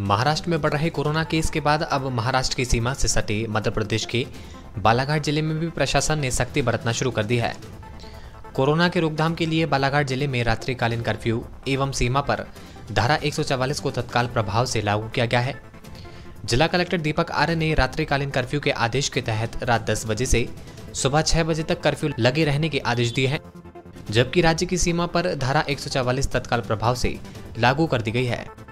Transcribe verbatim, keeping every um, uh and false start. महाराष्ट्र में बढ़ रहे कोरोना केस के बाद अब महाराष्ट्र की सीमा से सटे मध्य प्रदेश के बालाघाट जिले में भी प्रशासन ने सख्ती बरतना शुरू कर दी है। कोरोना के रोकथाम के लिए बालाघाट जिले में रात्रिकालीन कर्फ्यू एवं सीमा पर धारा एक सौ चवालीस को तत्काल प्रभाव से लागू किया गया है। जिला कलेक्टर दीपक आर्य ने रात्रिकालीन कर्फ्यू के आदेश के तहत रात दस बजे से सुबह छह बजे तक कर्फ्यू लगे रहने के आदेश दिए हैं, जबकि राज्य की सीमा पर धारा एक सौ चवालीस तत्काल प्रभाव से लागू कर दी गई है।